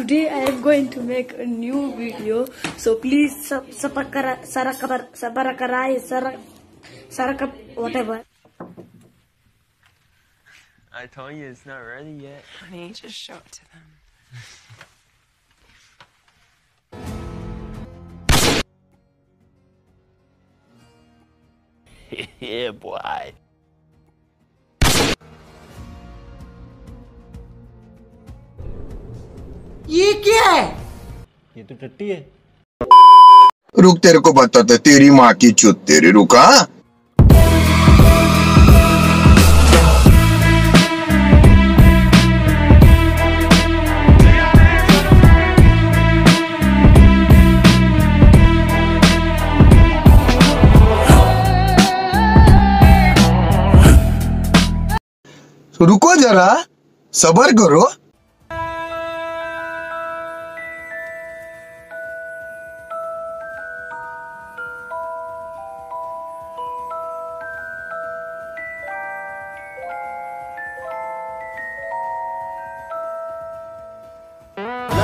today I am going to make a new video, so please whatever. I told you it's not ready yet. Honey, just show it to them. Yeah, boy. ये क्या है? ये तो टट्टी है। रुक तेरे को बताते तेरी माँ की चूत तेरी रुका। रुको जरा सबर करो।